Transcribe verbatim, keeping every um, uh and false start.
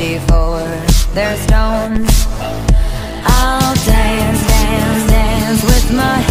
before their stones. I'll dance, dance, dance with my